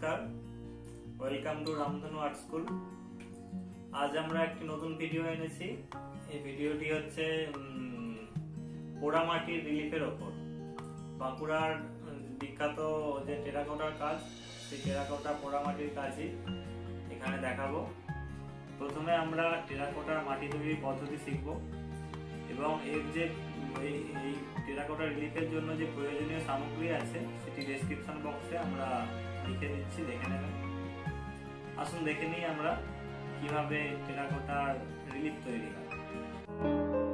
नमस्कार welcome to Ramdhanu art school. आज আমরা একটি নতুন ভিডিও এনেছি। এই ভিডিওটি হচ্ছে পোড়া মাটির রিলিফের উপর বাঁকুড়ার বিখ্যাত যে টেরাকোটার কাজ, সেই টেরাকোটা পোড়া মাটির কাজই এখানে দেখাবো। প্রথমে আমরা টেরাকোটার মাটি তৈরির পদ্ধতি শিখব এবং এর যে এই টেরাকোটা রিলিফের জন্য যে প্রয়োজনীয় সামগ্রী আছে সেটি ডেসক্রিপশন বক্সে আমরা লিখে দিচ্ছি, দেখে নেবেন। আসুন দেখে নিই আমরা কিভাবে টেরাকোটার রিলিফ তৈরি হয়।